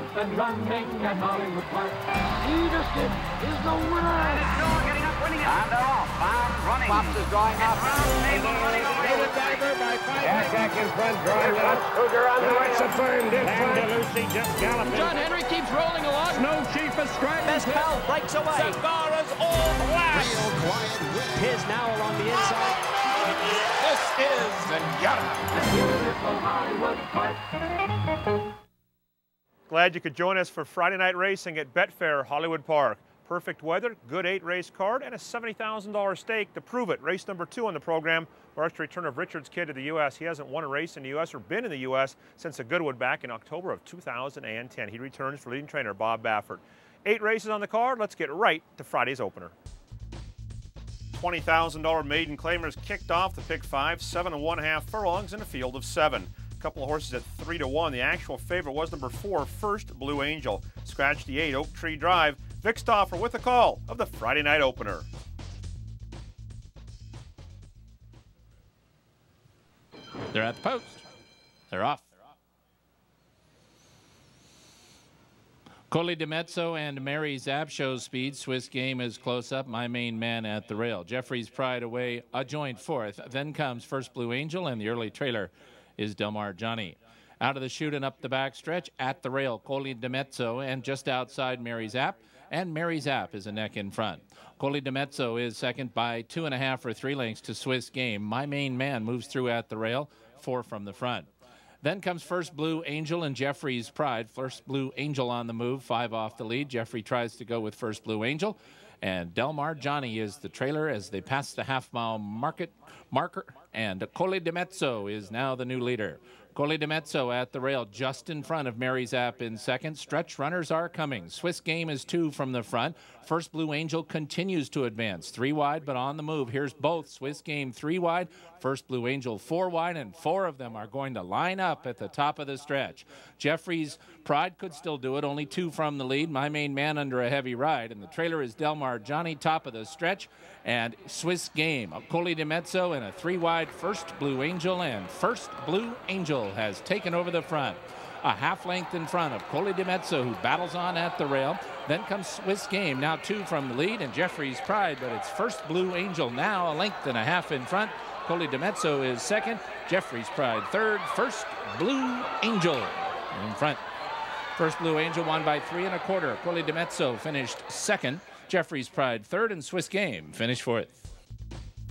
up and running at Hollywood Park. Peterson is the winner. And it's Noah getting up, winning it. And they're off. Bound running. Pops is drawing up. Jack in front, drawing it up. It's affirmed in front. DeLucy just galloping. John Henry keeps rolling along. Snow Chief is striding. Best Pal breaks away. Safara's all black. Real quiet win. His now along the inside. This is the beautiful Hollywood Park. Glad you could join us for Friday night racing at Betfair Hollywood Park. Perfect weather, good 8 race card, and a $70,000 stake to prove it. Race number 2 on the program marks the return of Richard's Kid to the U.S. He hasn't won a race in the U.S. or been in the U.S. since the Goodwood back in October of 2010. He returns for leading trainer Bob Baffert. 8 races on the card. Let's get right to Friday's opener. $20,000 maiden claimers kicked off the pick 5, 7 1/2 furlongs in a field of 7. A couple of horses at 3 to 1. The actual favorite was number 4, First Blue Angel. Scratch the 8, Oak Tree Drive. Vic Stauffer with a call of the Friday night opener. They're at the post. They're off. Coley DiMezzo and Mary Zapp show speed. Swiss Game is close up. My Main Man at the rail. Jeffrey's Pride away, a joint fourth. Then comes First Blue Angel, and the early trailer is Del Mar Johnny. Out of the chute and up the back stretch, at the rail, Coley DiMezzo, and just outside Mary Zapp. And Mary Zapp is a neck in front. Coley DiMezzo is second by 2 1/2 or 3 lengths to Swiss Game. My Main Man moves through at the rail, 4 from the front. Then comes First Blue Angel and Jeffrey's Pride. First Blue Angel on the move, 5 off the lead. Jeffrey tries to go with First Blue Angel. And Del Mar Johnny is the trailer as they pass the half-mile marker. And Coley DiMezzo is now the new leader. Coley DiMezzo at the rail, just in front of Mary Zapp in second. Stretch runners are coming. Swiss Game is 2 from the front. First Blue Angel continues to advance. 3 wide, but on the move. Here's both. Swiss Game 3 wide, First Blue Angel 4 wide, and 4 of them are going to line up at the top of the stretch. Jeffrey's Pride could still do it. Only 2 from the lead. My Main Man under a heavy ride, and the trailer is Del Mar Johnny, top of the stretch, and Swiss Game. Coley DiMezzo and a 3 wide First Blue Angel, and First Blue Angel has taken over the front. A half length in front of Coley DiMezzo, who battles on at the rail. Then comes Swiss Game, now 2 from the lead, and Jeffrey's Pride, but it's First Blue Angel now a length and a half in front. Coley DiMezzo is second, Jeffrey's Pride third, First Blue Angel in front. First Blue Angel won by 3 1/4. Coley DiMezzo finished second, Jeffrey's Pride third, and Swiss Game finished fourth.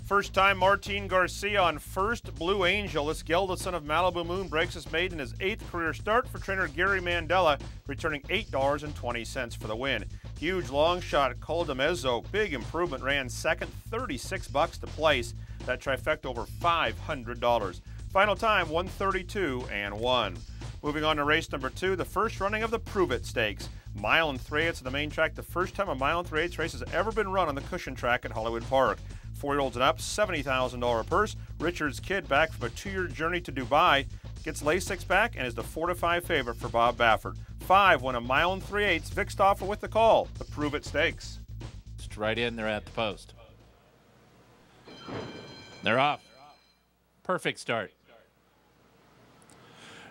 First time Martin Garcia on First Blue Angel. This gelded son of Malibu Moon breaks his maiden in his 8th career start for trainer Gary Mandella, returning $8.20 for the win. Huge long shot, Coley DiMezzo, big improvement, ran second, $36 to place. That trifecta over $500. Final time, 132 and 1. Moving on to race number 2, the first running of the Prove It Stakes. 1 3/8 of the main track, the first time a 1 3/8 race has ever been run on the cushion track at Hollywood Park. 4-year-olds and up, $70,000 purse. Richard's Kid, back from a 2-year journey to Dubai, gets Lasix back and is the 4-5 favorite for Bob Baffert. 5 won a 1 3/8. Vic Stauffer with the call, the Prove It Stakes. Just right in, they're at the post. They're off. Perfect start.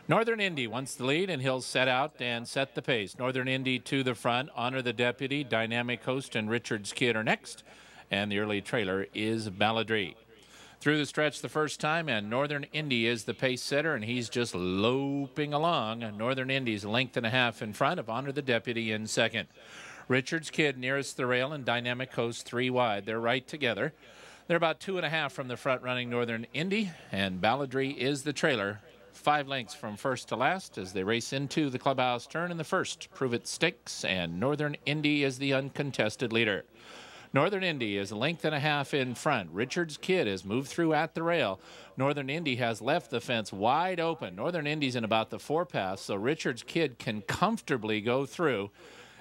Northern Indy wants the lead, and he'll set out and set the pace. Northern Indy to the front. Honor the Deputy, Dynamic Host, and Richard's Kid are next. And the early trailer is Balladry. Through the stretch the first time, and Northern Indy is the pace setter, and he's just loping along. Northern Indy's a length and a half in front of Honor the Deputy in second. Richard's Kid nearest the rail, and Dynamic Host 3 wide. They're right together. They're about 2 1/2 from the front running Northern Indy, and Balladry is the trailer, 5 lengths from first to last as they race into the clubhouse turn in the first Prove It Stakes, and Northern Indy is the uncontested leader. Northern Indy is a length and a half in front. Richard's Kid has moved through at the rail. Northern Indy has left the fence wide open. Northern Indy's in about the 4 pass, so Richard's Kid can comfortably go through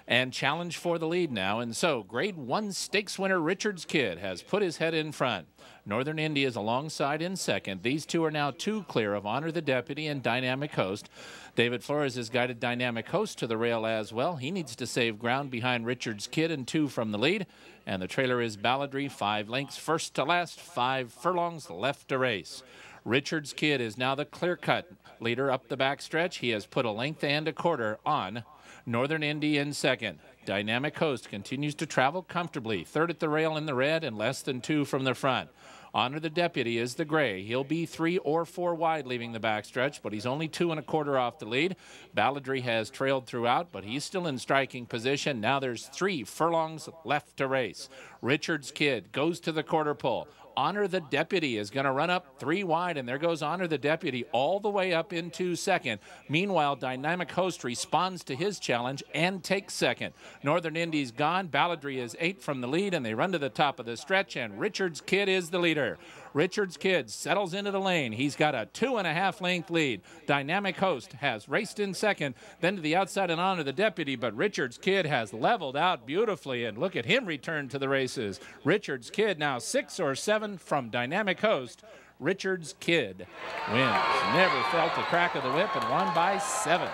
and challenge for the lead now. And so grade 1 stakes winner Richard's Kid has put his head in front. Northern Indy is alongside in second. These 2 are now 2 clear of Honor the Deputy and Dynamic Host. David Flores has guided Dynamic Host to the rail as well. He needs to save ground behind Richard's Kid and 2 from the lead. And the trailer is Balladry, 5 lengths first to last, 5 furlongs left to race. Richard's Kid is now the clear-cut leader up the backstretch. He has put a length and a quarter on Northern Indy in second. Dynamic Coast continues to travel comfortably. Third at the rail in the red and less than two from the front. Honor the Deputy is the gray. He'll be 3 or 4 wide leaving the backstretch, but he's only 2 1/4 off the lead. Balladry has trailed throughout, but he's still in striking position. Now there's 3 furlongs left to race. Richard's Kid goes to the quarter pole. Honor the Deputy is going to run up 3 wide, and there goes Honor the Deputy all the way up into second. Meanwhile, Dynamic Host responds to his challenge and takes second. Northern Indy's gone. Balladry is 8 from the lead, and they run to the top of the stretch, and Richard's Kid is the leader. Richard's Kid settles into the lane. He's got a 2 1/2 length lead. Dynamic Host has raced in second, then to the outside and Honor the Deputy, but Richard's Kid has leveled out beautifully, and look at him return to the races. Richard's Kid now 6 or 7 from Dynamic Host. Richard's Kid wins. Never felt the crack of the whip and won by 7.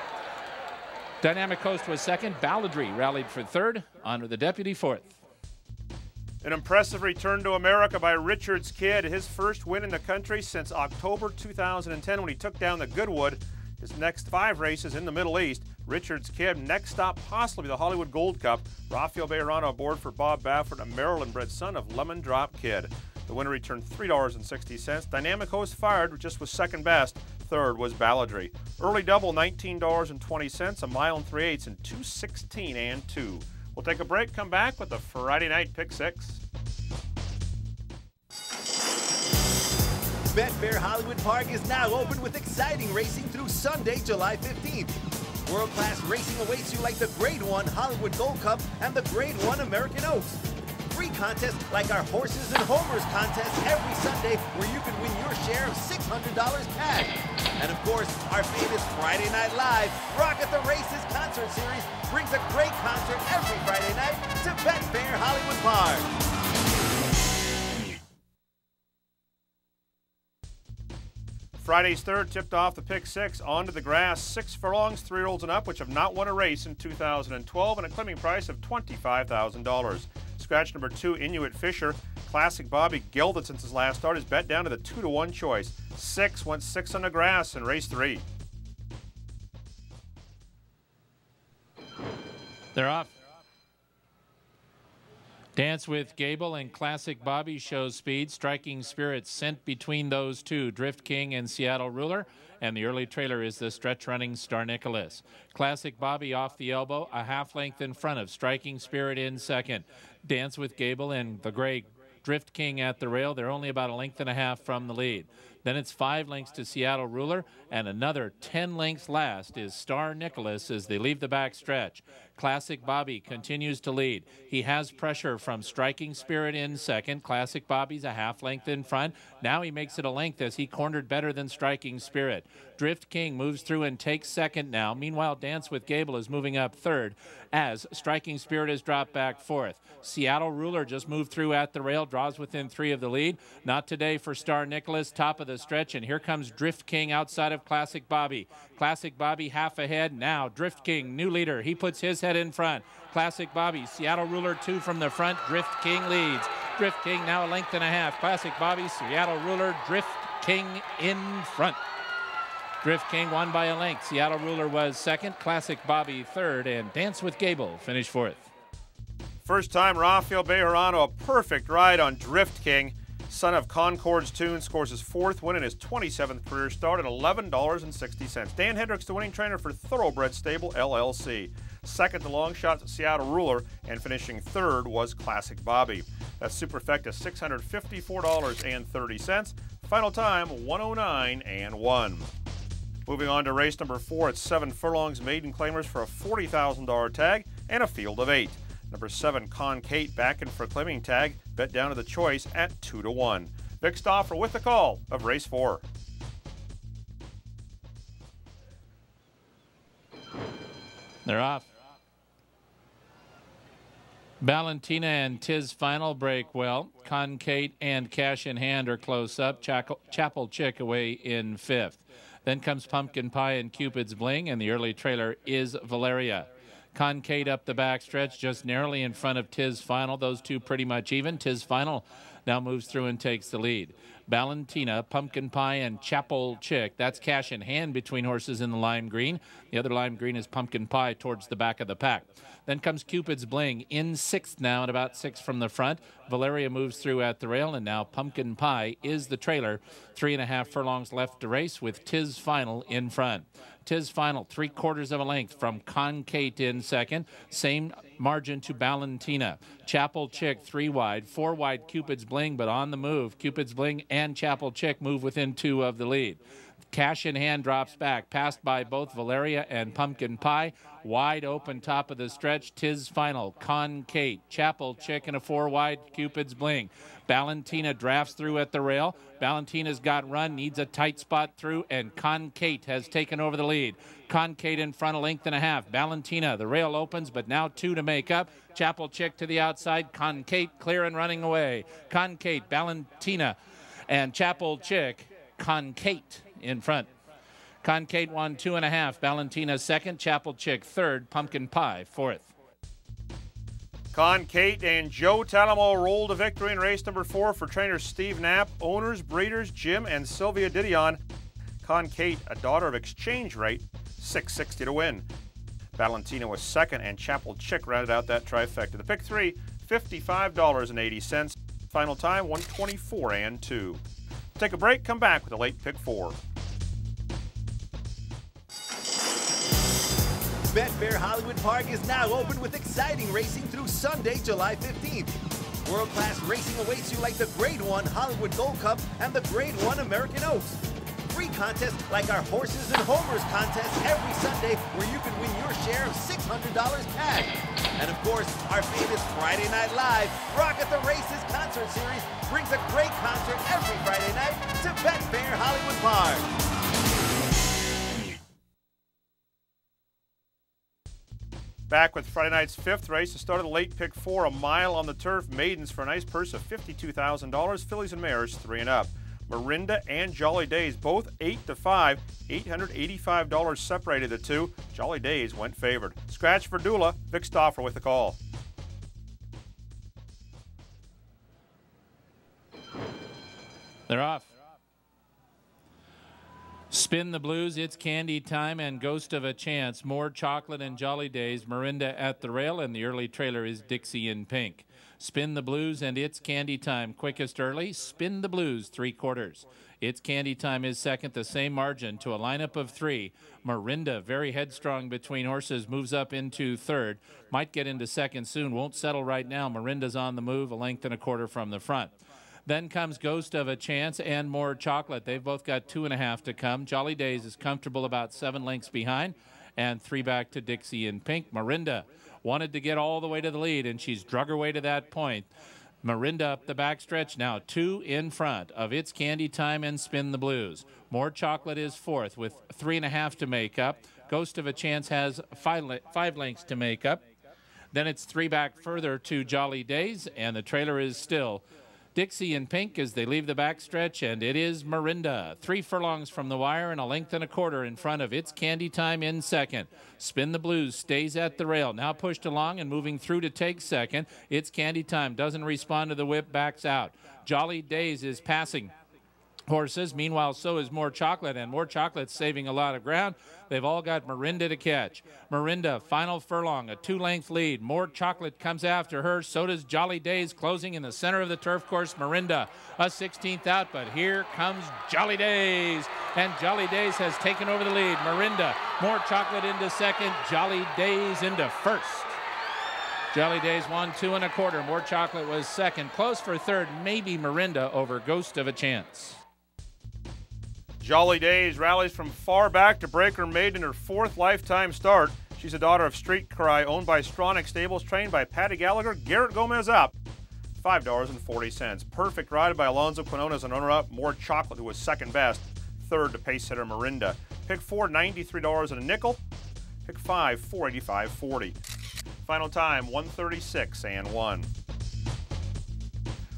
Dynamic Host was second. Balladry rallied for third. Honor the Deputy fourth. An impressive return to America by Richard's Kid. His first win in the country since October 2010 when he took down the Goodwood. His next 5 races in the Middle East. Richard's Kid, next stop possibly the Hollywood Gold Cup. Rafael Bejarano aboard for Bob Baffert, a Maryland-bred son of Lemon Drop Kid. The winner returned $3.60. Dynamic Host fired, just was second best. Third was Balladry. Early double, $19.20, a mile and 3/8, and 2:16 and 2. We'll take a break, come back with the Friday Night Pick 6. Betfair Hollywood Park is now open with exciting racing through Sunday, July 15th. World-class racing awaits you like the Grade 1 Hollywood Gold Cup and the Grade 1 American Oaks. Free contests like our Horses and Homers contest every Sunday, where you can win your share of $600 cash. And of course, our famous Friday Night Live Rock at the Races concert series brings a great concert every Friday night to Betfair Hollywood Park. Friday's third tipped off the pick 6, onto the grass. 6 furlongs, 3-year-olds and up, which have not won a race in 2012, and a claiming price of $25,000. Scratch number 2, Inuit Fisher. Classic Bobby gelded since his last start is bet down to the 2-to-1 choice. 6 went 6 on the grass in race 3. They're off. Dance with Gable and Classic Bobby show speed. Striking Spirits sent between those two, Drift King and Seattle Ruler. And the early trailer is the stretch-running Star Nicholas. Classic Bobby off the elbow, a half length in front of Striking Spirit in second. Dance with Gable and the gray Drift King at the rail. They're only about a length and a half from the lead. Then it's 5 lengths to Seattle Ruler, and another 10 lengths last is Star Nicholas as they leave the back stretch. Classic Bobby continues to lead. He has pressure from Striking Spirit in second. Classic Bobby's a half length in front. Now he makes it a length as he cornered better than Striking Spirit. Drift King moves through and takes second now. Meanwhile, Dance with Gable is moving up third as Striking Spirit has dropped back fourth. Seattle Ruler just moved through at the rail, draws within 3 of the lead. Not today for Star Nicholas, top of the stretch, and here comes Drift King outside of Classic Bobby. Classic Bobby half ahead now. Drift King, new leader. He puts his head in front. Classic Bobby, Seattle Ruler 2 from the front. Drift King leads. Drift King now a length and a half. Classic Bobby, Seattle Ruler, Drift King in front. Drift King won by a length. Seattle Ruler was second. Classic Bobby third, and Dance with Gable finished fourth. First time Rafael Bejarano, a perfect ride on Drift King. Son of Concord's Tune scores his 4th win in his 27th career start at $11.60. Dan Hendricks, the winning trainer for Thoroughbred Stable LLC. Second to long shots at Seattle Ruler, and finishing third was Classic Bobby. That's Superfecta $654.30. Final time 1:09 and 1. Moving on to race number 4 at 7 furlongs, maiden claimers for a $40,000 tag and a field of 8. Number 7, Conkate, back in for claiming tag, bet down to the choice at 2-to-1. Vic Stauffer with the call of race 4. They're off. Valentina and Tiz Final break well. Conkate and Cash in Hand are close up. Chapel Chick away in 5th. Then comes Pumpkin Pie and Cupid's Bling, and the early trailer is Valeria. Conkate up the backstretch, just narrowly in front of Tiz Final. Those two pretty much even. Tiz Final now moves through and takes the lead. Valentina, Pumpkin Pie, and Chapel Chick. That's cash in hand between horses in the lime green. The other lime green is Pumpkin Pie towards the back of the pack. Then comes Cupid's Bling in sixth now at about six from the front. Valeria moves through at the rail, and now Pumpkin Pie is the trailer. 3.5 furlongs left to race with Tiz Final in front. Tiz Final, 3/4 of a length from Conkate in second. Same margin to Valentina. Chapel Chick, 3 wide. 4 wide, Cupid's Bling, but on the move. Cupid's Bling and Chapel Chick move within 2 of the lead. Cash in Hand drops back, passed by both Valeria and Pumpkin Pie. Wide open, top of the stretch, Tiz Final, Conkate, Chapel Chick, and a 4 wide, Cupid's Bling. Valentina drafts through at the rail. Valentina's got run, needs a tight spot through, and Conkate has taken over the lead. Conkate in front, 1.5 lengths. Valentina, the rail opens, but now 2 to make up. Chapel Chick to the outside, Conkate clear and running away. Conkate, Valentina, and Chapel Chick, Conkate in front. Conkate won 2.5. Valentina second, Chapel Chick third, Pumpkin Pie fourth. Conkate and Joe Talamo rolled to victory in race number 4 for trainers Steve Knapp, owners, breeders Jim and Sylvia Didion. Conkate, a daughter of Exchange Rate, $6.60 to win. Valentina was second, and Chapel Chick rounded out that trifecta. The pick 3, $55.80. Final time, 1:24:02. Take a break, come back with a late pick 4. Betfair Hollywood Park is now open with exciting racing through Sunday, July 15th. World-class racing awaits you like the Grade 1 Hollywood Gold Cup and the Grade 1 American Oaks. Free contests like our Horses and Homers contest every Sunday, where you can win your share of $600 cash. And of course, our famous Friday Night Live Rock at the Races concert series brings a great concert every Friday night to Betfair Hollywood Park. Back with Friday night's 5th race, the start of the late pick 4, a mile on the turf. Maidens for a nice purse of $52,000. Fillies and mares 3 and up. Mirinda and Jolly Days both 8 to 5. $885 separated the two. Jolly Days went favored. Scratch for Dula. Vic Stauffer with the call. They're off. Spin the Blues, It's Candy Time, and Ghost of a Chance. More Chocolate and Jolly Days, Mirinda at the rail, and the early trailer is Dixie in Pink. Spin the Blues and It's Candy Time, quickest early. Spin the Blues, 3/4. It's Candy Time is second, the same margin to a lineup of 3. Mirinda, very headstrong between horses, moves up into third. Might get into second soon, won't settle right now. Mirinda's on the move, 1.25 lengths from the front. Then comes Ghost of a Chance and More Chocolate. They've both got 2.5 to come. Jolly Days is comfortable about 7 lengths behind, and 3 back to Dixie in Pink. Mirinda wanted to get all the way to the lead, and she's drug her way to that point. Mirinda up the backstretch, now 2 in front of It's Candy Time and Spin the Blues. More Chocolate is fourth with 3.5 to make up. Ghost of a Chance has 5 lengths to make up. Then it's 3 back further to Jolly Days, and the trailer is still Dixie in Pink as they leave the backstretch, and it is Mirinda. 3 furlongs from the wire and 1.25 lengths in front of It's Candy Time in second. Spin the Blues stays at the rail, now pushed along and moving through to take second. It's Candy Time doesn't respond to the whip, backs out. Jolly Days is passing horses. Meanwhile, so is More Chocolate, and More Chocolate's saving a lot of ground. They've all got Mirinda to catch. Mirinda, final furlong, a 2-length lead. More Chocolate comes after her. So does Jolly Days, closing in the center of the turf course. Mirinda, a 16th out, but here comes Jolly Days. And Jolly Days has taken over the lead. Mirinda, More Chocolate into second. Jolly Days into first. Jolly Days won 2.25. More Chocolate was second. Close for third, maybe Mirinda over Ghost of a Chance. Jolly Days rallies from far back to break her maiden in her 4th lifetime start. She's a daughter of Street Cry, owned by Stronach Stables, trained by Patty Gallagher. Garrett Gomez up, $5.40. Perfect ride by Alonzo Quinonez, an runner-up. More Chocolate, who was second best, third to pace hitter Mirinda. Pick 4, $93.05. Pick 5, $485.40. Final time, 1:36:01.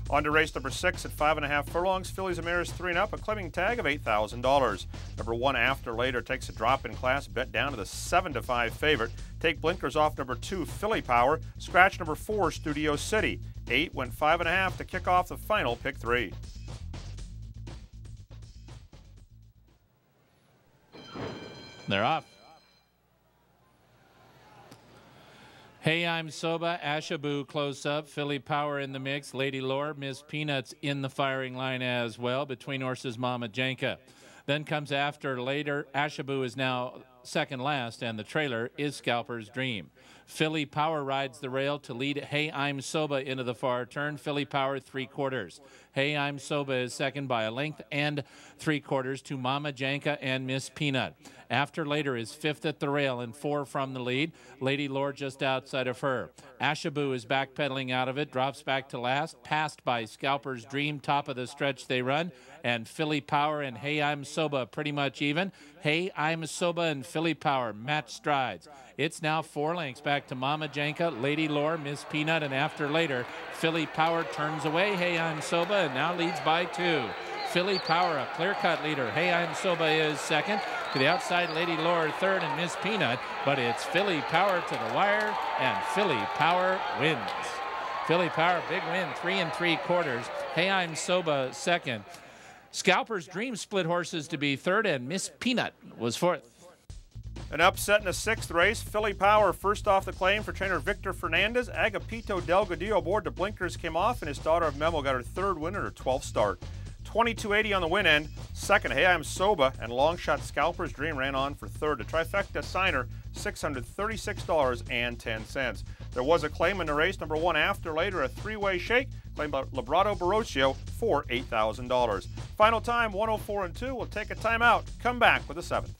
On to race number 6 at 5.5 furlongs. Fillies and mares 3 and up, a claiming tag of $8,000. Number 1 After Later takes a drop in class, bet down to the 7 to 5 favorite. Take blinkers off number 2 Filly Power. Scratch number 4 Studio City. 8 went 5.5 to kick off the final pick 3. They're off. Hey, I'm Soba. Ashabu close up. Filly Power in the mix. Lady Lore, Miss Peanuts in the firing line as well. Between horses, Mama Janka. Then comes After Later. Ashabu is now second last, and the trailer is Scalper's Dream. Filly Power rides the rail to lead Hey, I'm Soba into the far turn. Filly Power 3/4. Hey, I'm Soba is second by a length and 3/4 to Mama Janka and Miss Peanut. After Later is fifth at the rail and 4 from the lead. Lady Lore just outside of her. Ashabu is backpedaling out of it, drops back to last, passed by Scalper's Dream. Top of the stretch they run, and Filly Power and Hey, I'm Soba pretty much even. Hey, I'm Soba and Filly Power match strides. It's now 4 lengths back to Mama Janka, Lady Lore, Miss Peanut, and After Later. Filly Power turns away Hey, I'm Soba and now leads by 2. Filly Power, a clear-cut leader. Hey, I'm Soba is second. To the outside, Lady Lore third and Miss Peanut, but it's Filly Power to the wire, and Filly Power wins. Filly Power, big win, 3 3/4. Hey, I'm Soba second. Scalper's Dream split horses to be third, and Miss Peanut was fourth. An upset in the 6th race. Filly Power first off the claim for trainer Victor Fernandez. Agapito Delgadillo aboard the blinkers came off, and his daughter of Memo got her third win at her 12th start. 2280 on the win end. Second, Hey, I'm Soba, and long shot Scalper's Dream ran on for third. A trifecta signer, $636.10. There was a claim in the race. Number 1, After Later, a 3-way shake, claimed by Labrado Baroccio for $8,000. Final time, 1:04 and 2. We'll take a timeout. Come back with the 7th.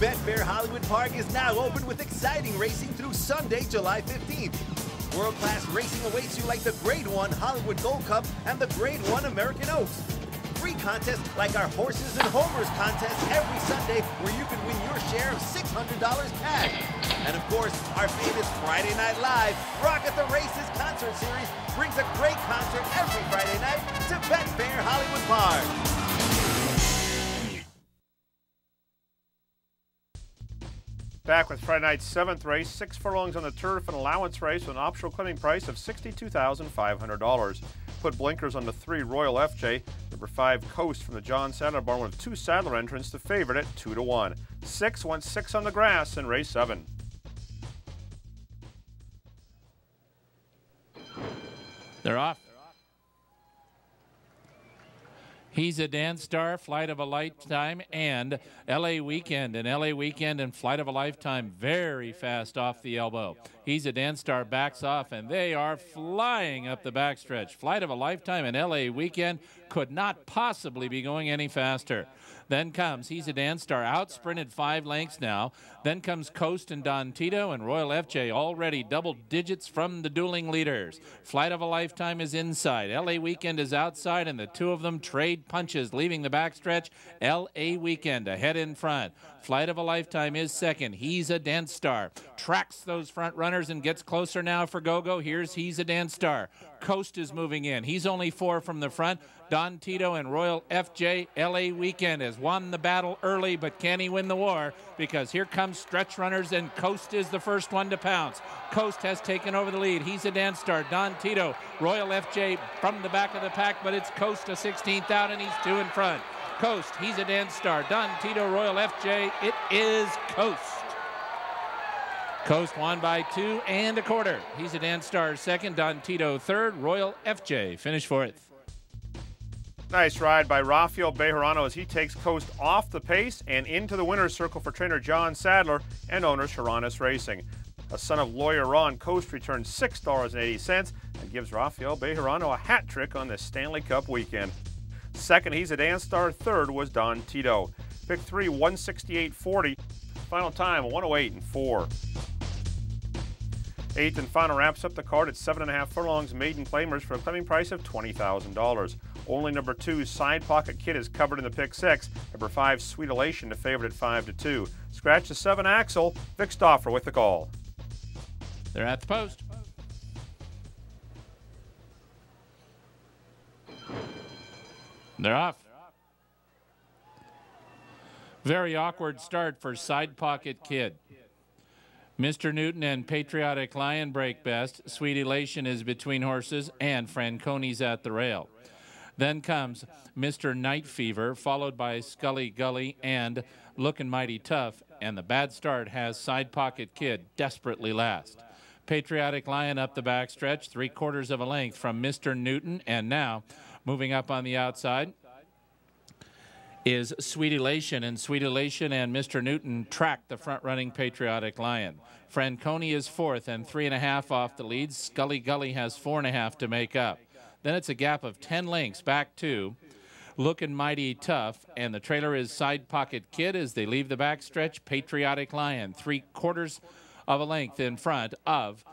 Betfair Hollywood Park is now open with exciting racing through Sunday, July 15th. World-class racing awaits you like the Grade 1 Hollywood Gold Cup and the Grade 1 American Oaks. Free contests like our Horses and Homers contest every Sunday, where you can win your share of $600 cash. And of course, our famous Friday Night Live Rock at the Races concert series brings a great concert every Friday night to Betfair Hollywood Park. Back with Friday night's 7th race, 6 furlongs on the turf, an allowance race with an optional claiming price of $62,500. Put blinkers on the 3 Royal FJ, number 5 Koast from the John Sadler barn with 2 Sadler entrants, the favorite at 2-1. 6 went 6 on the grass in race 7. They're off. He's a Dance Star, Flight of a Lifetime, and L.A. Weekend. And L.A. Weekend and Flight of a Lifetime very fast off the elbow. He's a Dance Star backs off, and they are flying up the backstretch. Flight of a Lifetime and L.A. Weekend could not possibly be going any faster. Then comes He's a Dance Star, out-sprinted 5 lengths now. Then comes Koast and Don Tito, and Royal FJ already double digits from the dueling leaders. Flight of a Lifetime is inside. L.A. Weekend is outside, and the 2 of them trade punches, leaving the backstretch. L.A. Weekend ahead in front. Flight of a Lifetime is second. He's a Dance Star. Tracks those front runners and gets closer now for Go-Go. Here's He's a Dance Star. Koast is moving in. He's only 4 from the front. Don Tito and Royal FJ. L.A. Weekend has won the battle early, but can he win the war? Because here comes stretch runners, and Koast is the first one to pounce. Koast has taken over the lead. He's a Dance Star. Don Tito, Royal FJ from the back of the pack, but it's Koast a 16th out, and he's 2 in front. Koast, He's a Dance Star. Don Tito, Royal FJ. It is Koast. Koast won by 2 1/4. He's a Dance Star second. Don Tito third. Royal FJ finished fourth. Nice ride by Rafael Bejarano as he takes Koast off the pace and into the winner's circle for trainer John Sadler and owner Sharonis Racing. A son of lawyer Ron, Koast returned $6.80 and gives Rafael Bejarano a hat trick on the Stanley Cup weekend. Second, He's a Dance Star. Third was Don Tito. Pick 3, 168.40. Final time, 1:08 and 4. 8th and final wraps up the card at 7.5 furlongs. Maiden claimers for a claiming price of $20,000. Only number 2, Side Pocket Kid, is covered in the pick 6. Number 5, Sweet Elation, the favorite at 5-2. Scratch the 7 axle. Vic Stauffer with the call. They're at the post. They're off. Very awkward start for Side Pocket Kid. Mr. Newton and Patriotic Lion break best. Sweet Elation is between horses, and Francone's at the rail. Then comes Mr. Night Fever, followed by Scully Gully and Looking Mighty Tough, and the bad start has Side Pocket Kid desperately last. Patriotic Lion up the backstretch, 3/4 of a length from Mr. Newton, and now moving up on the outside is Sweet Elation, and Sweet Elation and Mr. Newton track the front-running Patriotic Lion. Francone is fourth and 3.5 off the lead. Scully Gully has 4.5 to make up. Then it's a gap of 10 lengths back to Looking Mighty Tough, and the trailer is Side Pocket Kid as they leave the backstretch. Patriotic Lion 3/4 of a length in front of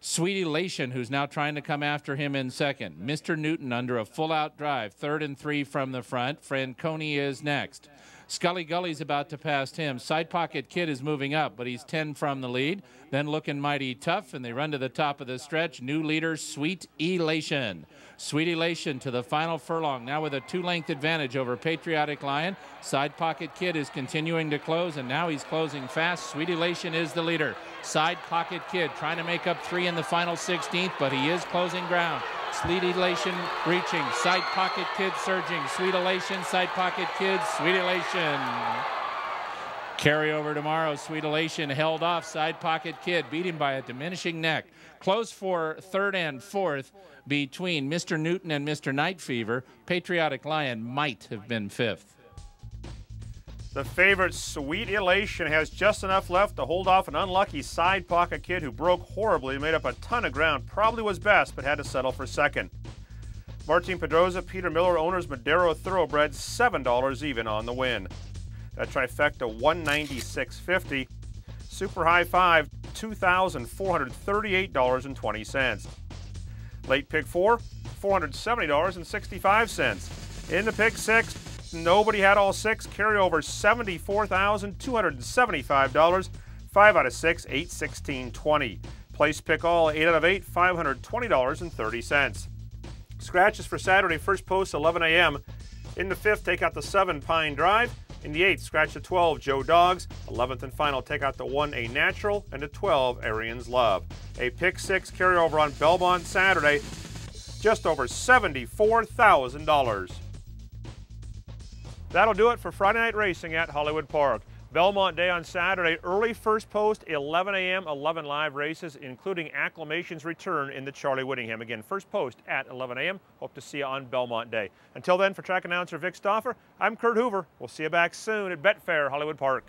Sweet Elation, who's now trying to come after him in second. Mr. Newton under a full-out drive, 3rd and 3 from the front. Francone is next. Scully Gully's about to pass him. Side Pocket Kid is moving up, but he's 10 from the lead. Then Looking Mighty Tough, and they run to the top of the stretch. New leader, Sweet Elation. Sweet Elation to the final furlong, now with a 2-length advantage over Patriotic Lion. Side Pocket Kid is continuing to close, and now he's closing fast. Sweet Elation is the leader. Side Pocket Kid trying to make up 3 in the final 16th, but he is closing ground. Sweet Elation reaching, Side Pocket Kid surging, Sweet Elation, Side Pocket Kid, Sweet Elation. Carryover tomorrow, Sweet Elation held off Side Pocket Kid, beat him by a diminishing neck. Close for 3rd and 4th between Mr. Newton and Mr. Night Fever. Patriotic Lion might have been 5th. The favorite Sweet Elation has just enough left to hold off an unlucky Side Pocket Kid who broke horribly, made up a ton of ground, probably was best, but had to settle for second. Martin Pedroza, Peter Miller, owners Madero Thoroughbred, $7 even on the win. That trifecta, $196.50. Super High 5, $2,438.20. Late Pick 4, $470.65. In the Pick 6, nobody had all 6. Carryover $74,275. 5 out of 6, $816.20. Place pick all 8 out of 8, $520.30. Scratches for Saturday, first post 11 a.m. In the 5th, take out the 7, Pine Drive. In the 8th, scratch the 12, Joe Dogs. 11th and final, take out the 1, A Natural, and the 12, Arian's Love. A pick 6 carryover on Belmont Saturday, just over $74,000. That'll do it for Friday night racing at Hollywood Park. Belmont Day on Saturday, early first post, 11 a.m., 11 live races, including Acclamation's return in the Charlie Whittingham. Again, first post at 11 a.m. Hope to see you on Belmont Day. Until then, for track announcer Vic Stauffer, I'm Kurt Hoover. We'll see you back soon at Betfair Hollywood Park.